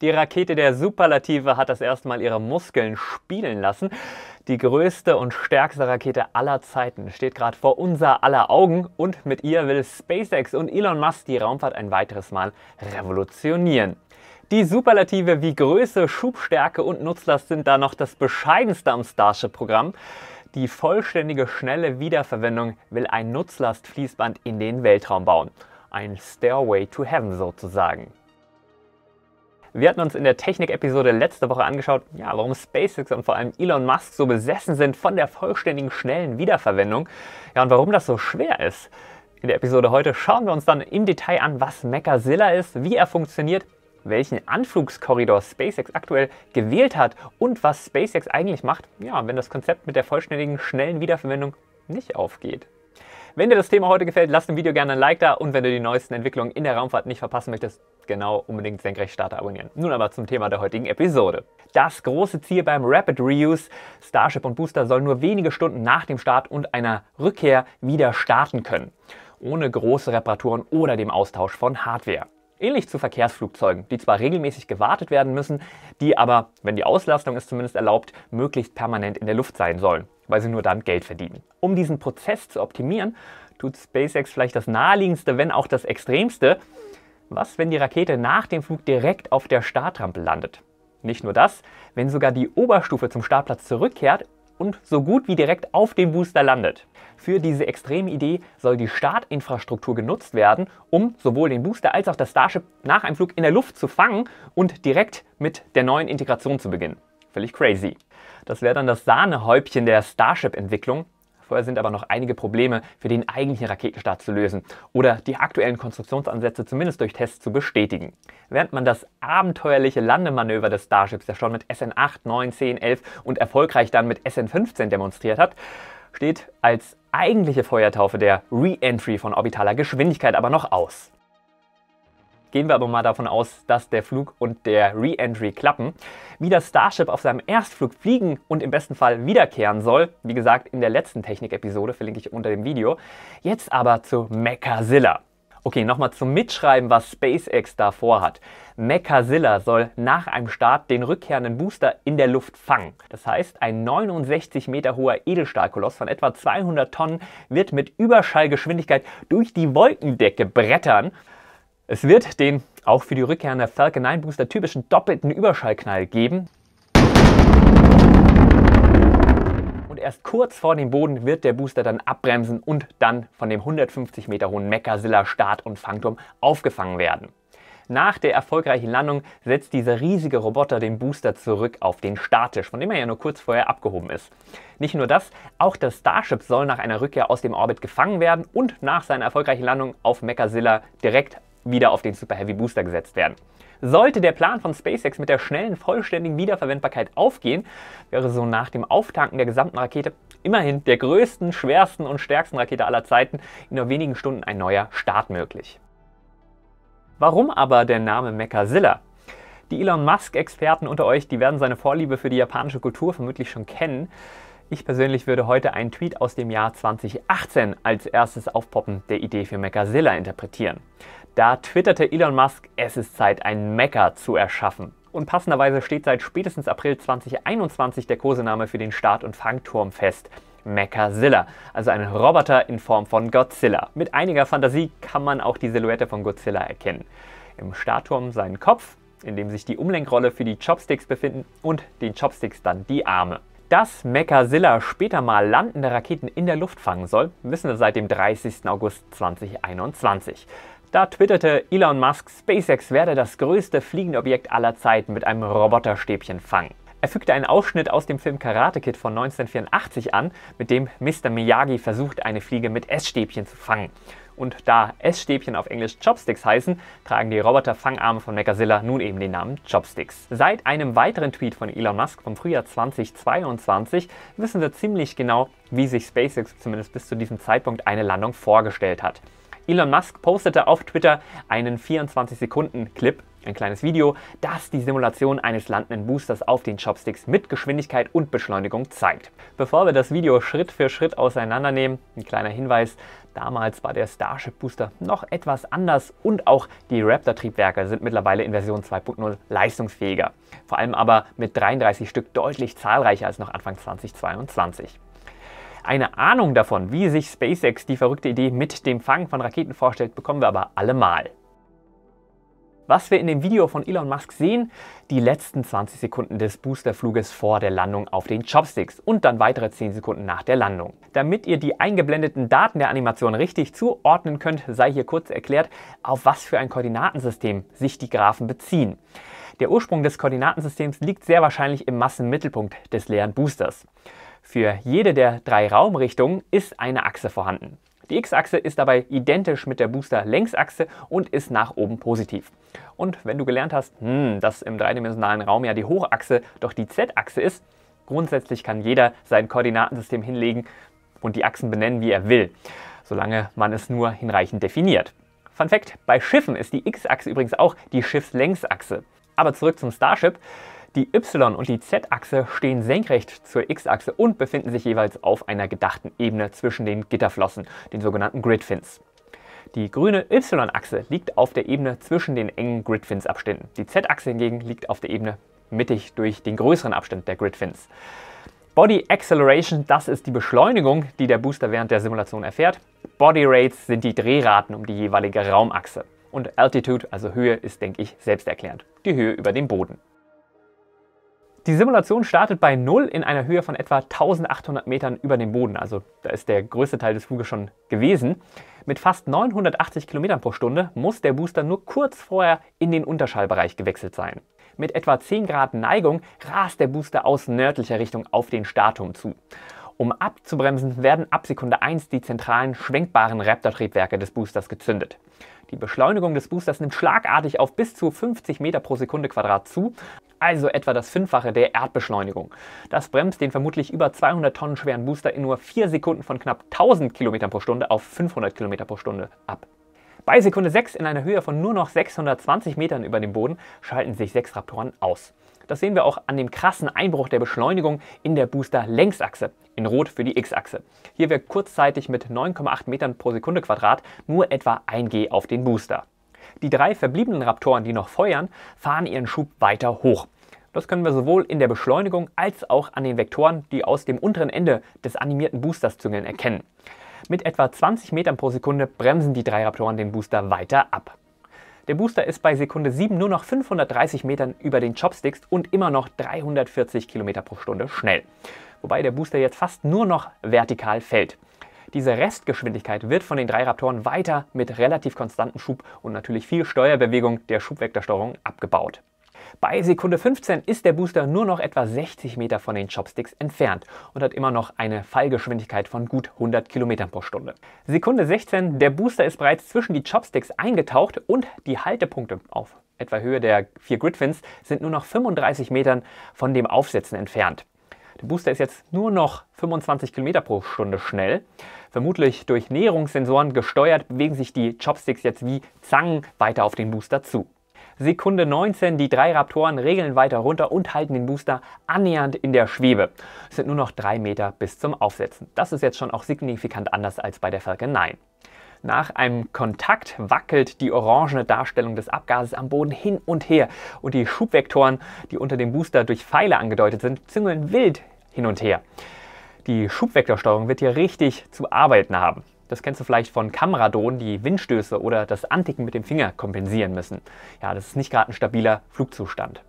Die Rakete der Superlative hat das erste Mal ihre Muskeln spielen lassen. Die größte und stärkste Rakete aller Zeiten steht gerade vor unser aller Augen und mit ihr will SpaceX und Elon Musk die Raumfahrt ein weiteres Mal revolutionieren. Die Superlative wie Größe, Schubstärke und Nutzlast sind da noch das Bescheidenste am Starship-Programm. Die vollständige, schnelle Wiederverwendung will ein Nutzlastfließband in den Weltraum bauen. Ein Stairway to Heaven sozusagen. Wir hatten uns in der Technik-Episode letzte Woche angeschaut, ja, warum SpaceX und vor allem Elon Musk so besessen sind von der vollständigen, schnellen Wiederverwendung. Ja, und warum das so schwer ist. In der Episode heute schauen wir uns dann im Detail an, was Mechazilla ist, wie er funktioniert, welchen Anflugskorridor SpaceX aktuell gewählt hat und was SpaceX eigentlich macht, ja, wenn das Konzept mit der vollständigen, schnellen Wiederverwendung nicht aufgeht. Wenn dir das Thema heute gefällt, lass dem Video gerne ein Like da und wenn du die neuesten Entwicklungen in der Raumfahrt nicht verpassen möchtest, genau, unbedingt Senkrechtstarter abonnieren. Nun aber zum Thema der heutigen Episode. Das große Ziel beim Rapid Reuse, Starship und Booster sollen nur wenige Stunden nach dem Start und einer Rückkehr wieder starten können, ohne große Reparaturen oder dem Austausch von Hardware. Ähnlich zu Verkehrsflugzeugen, die zwar regelmäßig gewartet werden müssen, die aber, wenn die Auslastung es zumindest erlaubt, möglichst permanent in der Luft sein sollen, weil sie nur dann Geld verdienen. Um diesen Prozess zu optimieren, tut SpaceX vielleicht das Naheliegendste, wenn auch das Extremste. Was, wenn die Rakete nach dem Flug direkt auf der Startrampe landet? Nicht nur das, wenn sogar die Oberstufe zum Startplatz zurückkehrt und so gut wie direkt auf dem Booster landet. Für diese extreme Idee soll die Startinfrastruktur genutzt werden, um sowohl den Booster als auch das Starship nach einem Flug in der Luft zu fangen und direkt mit der neuen Integration zu beginnen. Völlig crazy. Das wäre dann das Sahnehäubchen der Starship-Entwicklung. Vorher sind aber noch einige Probleme für den eigentlichen Raketenstart zu lösen oder die aktuellen Konstruktionsansätze zumindest durch Tests zu bestätigen. Während man das abenteuerliche Landemanöver des Starships ja schon mit SN8, 9, 10, 11 und erfolgreich dann mit SN15 demonstriert hat, steht als eigentliche Feuertaufe der Re-Entry von orbitaler Geschwindigkeit aber noch aus. Gehen wir aber mal davon aus, dass der Flug und der Re-Entry klappen. Wie das Starship auf seinem Erstflug fliegen und im besten Fall wiederkehren soll, wie gesagt in der letzten Technik-Episode, verlinke ich unter dem Video. Jetzt aber zu Mechazilla. Okay, nochmal zum Mitschreiben, was SpaceX da vorhat. Mechazilla soll nach einem Start den rückkehrenden Booster in der Luft fangen. Das heißt, ein 69 Meter hoher Edelstahlkoloss von etwa 200 Tonnen wird mit Überschallgeschwindigkeit durch die Wolkendecke brettern. Es wird den, auch für die rückkehrende Falcon 9 Booster, typischen doppelten Überschallknall geben. Und erst kurz vor dem Boden wird der Booster dann abbremsen und dann von dem 150 Meter hohen Mechazilla-Start- und Fangturm aufgefangen werden. Nach der erfolgreichen Landung setzt dieser riesige Roboter den Booster zurück auf den Starttisch, von dem er ja nur kurz vorher abgehoben ist. Nicht nur das, auch das Starship soll nach einer Rückkehr aus dem Orbit gefangen werden und nach seiner erfolgreichen Landung auf Mechazilla direkt wieder auf den Super Heavy Booster gesetzt werden. Sollte der Plan von SpaceX mit der schnellen, vollständigen Wiederverwendbarkeit aufgehen, wäre so nach dem Auftanken der gesamten Rakete, immerhin der größten, schwersten und stärksten Rakete aller Zeiten, in nur wenigen Stunden ein neuer Start möglich. Warum aber der Name Mechazilla? Die Elon Musk-Experten unter euch, die werden seine Vorliebe für die japanische Kultur vermutlich schon kennen. Ich persönlich würde heute einen Tweet aus dem Jahr 2018 als erstes Aufpoppen der Idee für Mechazilla interpretieren. Da twitterte Elon Musk, es ist Zeit, ein Mecha zu erschaffen. Und passenderweise steht seit spätestens April 2021 der Kosename für den Start- und Fangturm fest. Mechazilla, also ein Roboter in Form von Godzilla. Mit einiger Fantasie kann man auch die Silhouette von Godzilla erkennen. Im Startturm seinen Kopf, in dem sich die Umlenkrolle für die Chopsticks befinden und den Chopsticks dann die Arme. Dass Mechazilla später mal landende Raketen in der Luft fangen soll, wissen wir seit dem 30. August 2021. Da twitterte Elon Musk, SpaceX werde das größte fliegende Objekt aller Zeiten mit einem Roboterstäbchen fangen. Er fügte einen Ausschnitt aus dem Film Karate Kid von 1984 an, mit dem Mr. Miyagi versucht, eine Fliege mit Essstäbchen zu fangen. Und da Essstäbchen auf Englisch Chopsticks heißen, tragen die Roboter-Fangarme von Mechazilla nun eben den Namen Chopsticks. Seit einem weiteren Tweet von Elon Musk vom Frühjahr 2022 wissen wir ziemlich genau, wie sich SpaceX zumindest bis zu diesem Zeitpunkt eine Landung vorgestellt hat. Elon Musk postete auf Twitter einen 24-Sekunden-Clip, ein kleines Video, das die Simulation eines landenden Boosters auf den Chopsticks mit Geschwindigkeit und Beschleunigung zeigt. Bevor wir das Video Schritt für Schritt auseinandernehmen, ein kleiner Hinweis, Damals war der Starship Booster noch etwas anders und auch die Raptor-Triebwerke sind mittlerweile in Version 2.0 leistungsfähiger. Vor allem aber mit 33 Stück deutlich zahlreicher als noch Anfang 2022. Eine Ahnung davon, wie sich SpaceX die verrückte Idee mit dem Fangen von Raketen vorstellt, bekommen wir aber allemal. Was wir in dem Video von Elon Musk sehen, die letzten 20 Sekunden des Boosterfluges vor der Landung auf den Chopsticks und dann weitere 10 Sekunden nach der Landung. Damit ihr die eingeblendeten Daten der Animation richtig zuordnen könnt, sei hier kurz erklärt, auf was für ein Koordinatensystem sich die Graphen beziehen. Der Ursprung des Koordinatensystems liegt sehr wahrscheinlich im Massenmittelpunkt des leeren Boosters. Für jede der 3 Raumrichtungen ist eine Achse vorhanden. Die X-Achse ist dabei identisch mit der Booster-Längsachse und ist nach oben positiv. Und wenn du gelernt hast, dass im dreidimensionalen Raum ja die Hochachse doch die Z-Achse ist, grundsätzlich kann jeder sein Koordinatensystem hinlegen und die Achsen benennen, wie er will, solange man es nur hinreichend definiert. Fun Fact, bei Schiffen ist die X-Achse übrigens auch die Schiffslängsachse. Aber zurück zum Starship. Die Y- und die Z-Achse stehen senkrecht zur X-Achse und befinden sich jeweils auf einer gedachten Ebene zwischen den Gitterflossen, den sogenannten Grid-Fins. Die grüne Y-Achse liegt auf der Ebene zwischen den engen Grid-Fins-Abständen. Die Z-Achse hingegen liegt auf der Ebene mittig durch den größeren Abstand der Grid-Fins. Body Acceleration, das ist die Beschleunigung, die der Booster während der Simulation erfährt. Body Rates sind die Drehraten um die jeweilige Raumachse. Und Altitude, also Höhe, ist, denke ich, selbsterklärend. Die Höhe über dem Boden. Die Simulation startet bei 0 in einer Höhe von etwa 1800 Metern über dem Boden, also da ist der größte Teil des Fluges schon gewesen. Mit fast 980 Kilometern pro Stunde muss der Booster nur kurz vorher in den Unterschallbereich gewechselt sein. Mit etwa 10 Grad Neigung rast der Booster aus nördlicher Richtung auf den Startturm zu. Um abzubremsen, werden ab Sekunde 1 die zentralen schwenkbaren Raptor-Triebwerke des Boosters gezündet. Die Beschleunigung des Boosters nimmt schlagartig auf bis zu 50 Meter pro Sekunde Quadrat zu, also etwa das 5-fache der Erdbeschleunigung. Das bremst den vermutlich über 200 Tonnen schweren Booster in nur 4 Sekunden von knapp 1000 Kilometern pro Stunde auf 500 Kilometer pro Stunde ab. Bei Sekunde 6 in einer Höhe von nur noch 620 Metern über dem Boden schalten sich 6 Raptoren aus. Das sehen wir auch an dem krassen Einbruch der Beschleunigung in der Booster-Längsachse, in Rot für die X-Achse. Hier wirkt kurzzeitig mit 9,8 Metern pro Sekunde Quadrat nur etwa 1 G auf den Booster. Die 3 verbliebenen Raptoren, die noch feuern, fahren ihren Schub weiter hoch. Das können wir sowohl in der Beschleunigung als auch an den Vektoren, die aus dem unteren Ende des animierten Boosters züngeln, erkennen. Mit etwa 20 Metern pro Sekunde bremsen die 3 Raptoren den Booster weiter ab. Der Booster ist bei Sekunde 7 nur noch 530 Metern über den Chopsticks und immer noch 340 Kilometer pro Stunde schnell. Wobei der Booster jetzt fast nur noch vertikal fällt. Diese Restgeschwindigkeit wird von den 3 Raptoren weiter mit relativ konstantem Schub und natürlich viel Steuerbewegung der Schubvektorsteuerung abgebaut. Bei Sekunde 15 ist der Booster nur noch etwa 60 Meter von den Chopsticks entfernt und hat immer noch eine Fallgeschwindigkeit von gut 100 Kilometern pro Stunde. Sekunde 16, der Booster ist bereits zwischen die Chopsticks eingetaucht und die Haltepunkte auf etwa Höhe der 4 Grid-Fins sind nur noch 35 Metern von dem Aufsetzen entfernt. Der Booster ist jetzt nur noch 25 Kilometer pro Stunde schnell. Vermutlich durch Näherungssensoren gesteuert bewegen sich die Chopsticks jetzt wie Zangen weiter auf den Booster zu. Sekunde 19, die 3 Raptoren regeln weiter runter und halten den Booster annähernd in der Schwebe. Es sind nur noch 3 Meter bis zum Aufsetzen. Das ist jetzt schon auch signifikant anders als bei der Falcon 9. Nach einem Kontakt wackelt die orangene Darstellung des Abgases am Boden hin und her und die Schubvektoren, die unter dem Booster durch Pfeile angedeutet sind, züngeln wild hin und her. Die Schubvektorsteuerung wird hier richtig zu arbeiten haben. Das kennst du vielleicht von Kameradonen, die Windstöße oder das Anticken mit dem Finger kompensieren müssen. Ja, das ist nicht gerade ein stabiler Flugzustand.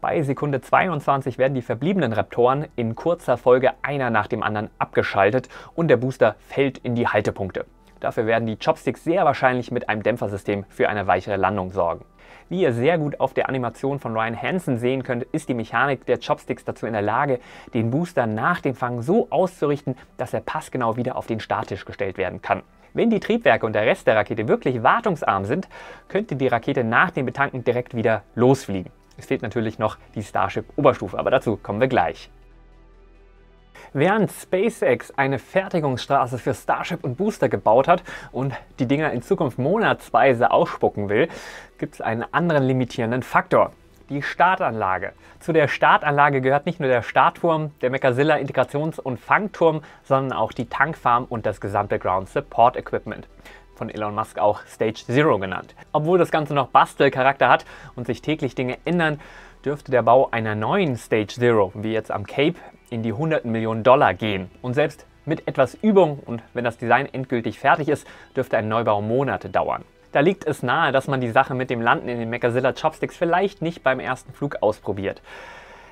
Bei Sekunde 22 werden die verbliebenen Raptoren in kurzer Folge einer nach dem anderen abgeschaltet und der Booster fällt in die Haltepunkte. Dafür werden die Chopsticks sehr wahrscheinlich mit einem Dämpfersystem für eine weichere Landung sorgen. Wie ihr sehr gut auf der Animation von Ryan Hansen sehen könnt, ist die Mechanik der Chopsticks dazu in der Lage, den Booster nach dem Fangen so auszurichten, dass er passgenau wieder auf den Starttisch gestellt werden kann. Wenn die Triebwerke und der Rest der Rakete wirklich wartungsarm sind, könnte die Rakete nach dem Betanken direkt wieder losfliegen. Es fehlt natürlich noch die Starship-Oberstufe, aber dazu kommen wir gleich. Während SpaceX eine Fertigungsstraße für Starship und Booster gebaut hat und die Dinger in Zukunft monatsweise ausspucken will, gibt es einen anderen limitierenden Faktor. die Startanlage. Zu der Startanlage gehört nicht nur der Startturm, der Mechazilla Integrations- und Fangturm, sondern auch die Tankfarm und das gesamte Ground Support Equipment. Von Elon Musk auch Stage Zero genannt. Obwohl das Ganze noch Bastelcharakter hat und sich täglich Dinge ändern, dürfte der Bau einer neuen Stage Zero, wie jetzt am Cape, in die $100 Millionen gehen. Und selbst mit etwas Übung und wenn das Design endgültig fertig ist, dürfte ein Neubau Monate dauern. Da liegt es nahe, dass man die Sache mit dem Landen in den Mechazilla Chopsticks vielleicht nicht beim ersten Flug ausprobiert.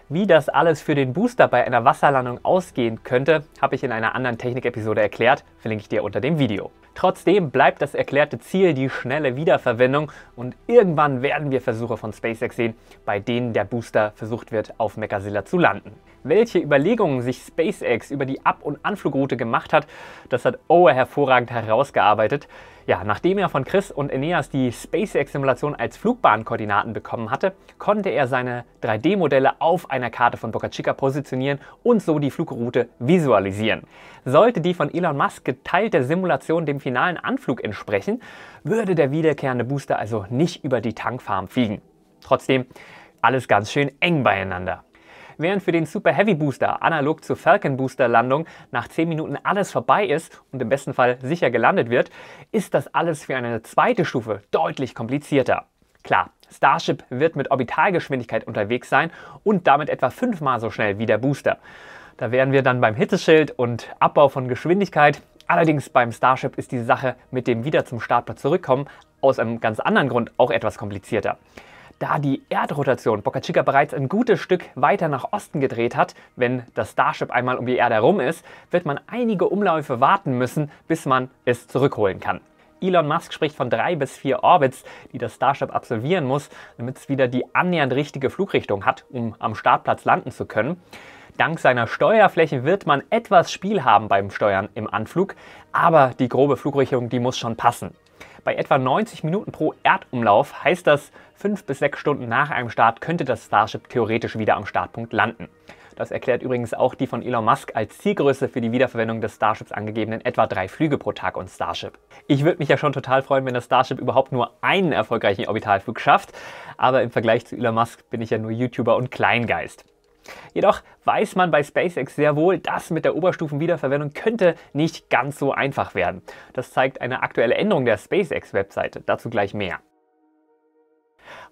Wie das alles für den Booster bei einer Wasserlandung ausgehen könnte, habe ich in einer anderen Technik-Episode erklärt, verlinke ich dir unter dem Video. Trotzdem bleibt das erklärte Ziel die schnelle Wiederverwendung und irgendwann werden wir Versuche von SpaceX sehen, bei denen der Booster versucht wird, auf Mechazilla zu landen. Welche Überlegungen sich SpaceX über die Ab- und Anflugroute gemacht hat, das hat Owe hervorragend herausgearbeitet. Ja, nachdem er von Chris und Aeneas die SpaceX-Simulation als Flugbahnkoordinaten bekommen hatte, konnte er seine 3D-Modelle auf einer Karte von Boca Chica positionieren und so die Flugroute visualisieren. Sollte die von Elon Musk geteilte Simulation dem finalen Anflug entsprechen, würde der wiederkehrende Booster also nicht über die Tankfarm fliegen. Trotzdem, alles ganz schön eng beieinander. Während für den Super Heavy Booster analog zur Falcon Booster Landung nach 10 Minuten alles vorbei ist und im besten Fall sicher gelandet wird, ist das alles für eine zweite Stufe deutlich komplizierter. Klar, Starship wird mit Orbitalgeschwindigkeit unterwegs sein und damit etwa 5-mal so schnell wie der Booster. Da wären wir dann beim Hitzeschild und Abbau von Geschwindigkeit. Allerdings beim Starship ist die Sache mit dem wieder zum Startplatz zurückkommen aus einem ganz anderen Grund auch etwas komplizierter. Da die Erdrotation Boca Chica bereits ein gutes Stück weiter nach Osten gedreht hat, wenn das Starship einmal um die Erde herum ist, wird man einige Umläufe warten müssen, bis man es zurückholen kann. Elon Musk spricht von 3 bis 4 Orbits, die das Starship absolvieren muss, damit es wieder die annähernd richtige Flugrichtung hat, um am Startplatz landen zu können. Dank seiner Steuerfläche wird man etwas Spiel haben beim Steuern im Anflug, aber die grobe Flugrichtung, die muss schon passen. Bei etwa 90 Minuten pro Erdumlauf heißt das, 5 bis 6 Stunden nach einem Start könnte das Starship theoretisch wieder am Startpunkt landen. Das erklärt übrigens auch die von Elon Musk als Zielgröße für die Wiederverwendung des Starships angegebenen etwa 3 Flüge pro Tag und Starship. Ich würde mich ja schon total freuen, wenn das Starship überhaupt nur einen erfolgreichen Orbitalflug schafft, aber im Vergleich zu Elon Musk bin ich ja nur YouTuber und Kleingeist. Jedoch weiß man bei SpaceX sehr wohl, dass mit der Oberstufenwiederverwendung könnte nicht ganz so einfach werden. Das zeigt eine aktuelle Änderung der SpaceX-Webseite, dazu gleich mehr.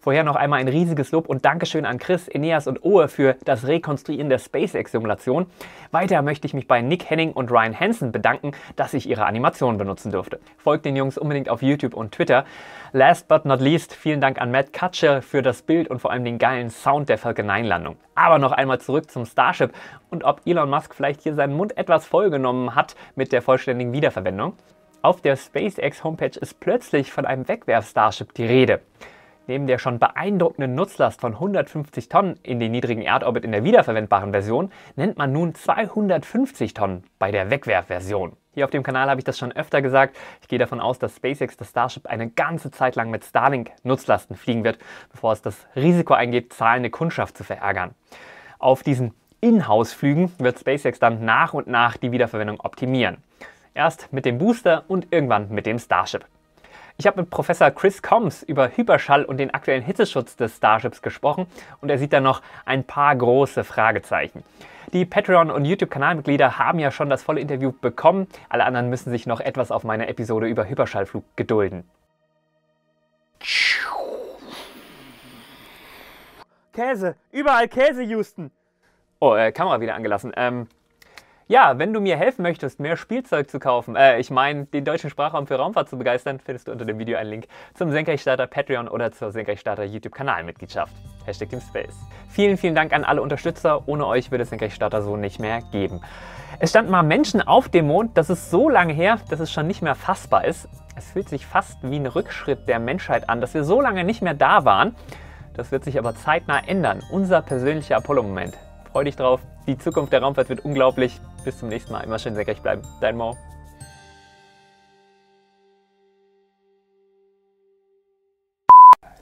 Vorher noch einmal ein riesiges Lob und Dankeschön an Chris, Aeneas und Owe für das Rekonstruieren der SpaceX-Simulation. Weiter möchte ich mich bei Nick Henning und Ryan Hansen bedanken, dass ich ihre Animationen benutzen durfte. Folgt den Jungs unbedingt auf YouTube und Twitter. Last but not least, vielen Dank an Matt Cutshall für das Bild und vor allem den geilen Sound der Falcon 9 Landung. Aber noch einmal zurück zum Starship und ob Elon Musk vielleicht hier seinen Mund etwas vollgenommen hat mit der vollständigen Wiederverwendung. Auf der SpaceX-Homepage ist plötzlich von einem Wegwerf-Starship die Rede. Neben der schon beeindruckenden Nutzlast von 150 Tonnen in den niedrigen Erdorbit in der wiederverwendbaren Version nennt man nun 250 Tonnen bei der Wegwerfversion. Hier auf dem Kanal habe ich das schon öfter gesagt. Ich gehe davon aus, dass SpaceX das Starship eine ganze Zeit lang mit Starlink-Nutzlasten fliegen wird, bevor es das Risiko eingeht, zahlende Kundschaft zu verärgern. Auf diesen Inhouse-Flügen wird SpaceX dann nach und nach die Wiederverwendung optimieren. Erst mit dem Booster und irgendwann mit dem Starship. Ich habe mit Professor Chris Combs über Hyperschall und den aktuellen Hitzeschutz des Starships gesprochen und er sieht da noch ein paar große Fragezeichen. Die Patreon- und YouTube-Kanalmitglieder haben ja schon das volle Interview bekommen, alle anderen müssen sich noch etwas auf meine Episode über Hyperschallflug gedulden. Käse! Überall Käse, Houston! Oh, Kamera wieder angelassen. Ja, wenn du mir helfen möchtest, mehr Spielzeug zu kaufen, ich meine, den deutschen Sprachraum für Raumfahrt zu begeistern, findest du unter dem Video einen Link zum Senkrechtstarter Patreon oder zur Senkrechtstarter YouTube-Kanalmitgliedschaft. Hashtag TeamSpace. Vielen, vielen Dank an alle Unterstützer. Ohne euch würde es Senkrechtstarter so nicht mehr geben. Es standen mal Menschen auf dem Mond, das ist so lange her, dass es schon nicht mehr fassbar ist. Es fühlt sich fast wie ein Rückschritt der Menschheit an, dass wir so lange nicht mehr da waren. Das wird sich aber zeitnah ändern. Unser persönlicher Apollo-Moment. Freu dich drauf. Die Zukunft der Raumfahrt wird unglaublich. Bis zum nächsten Mal. Immer schön senkrecht bleiben. Dein Mo.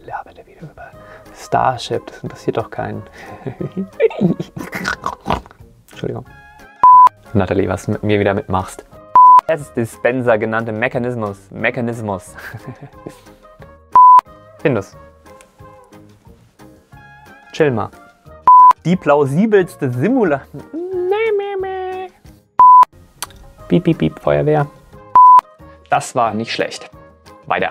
Labende Video über Starship. Das interessiert doch keinen. Entschuldigung. Nathalie, was du mit mir wieder mitmachst. Dispenser genannte Mechanismus. Mechanismus. Findus. Chill mal. Die plausibelste Simulation. Piep, piep, piep, Feuerwehr. Das war nicht schlecht. Weiter.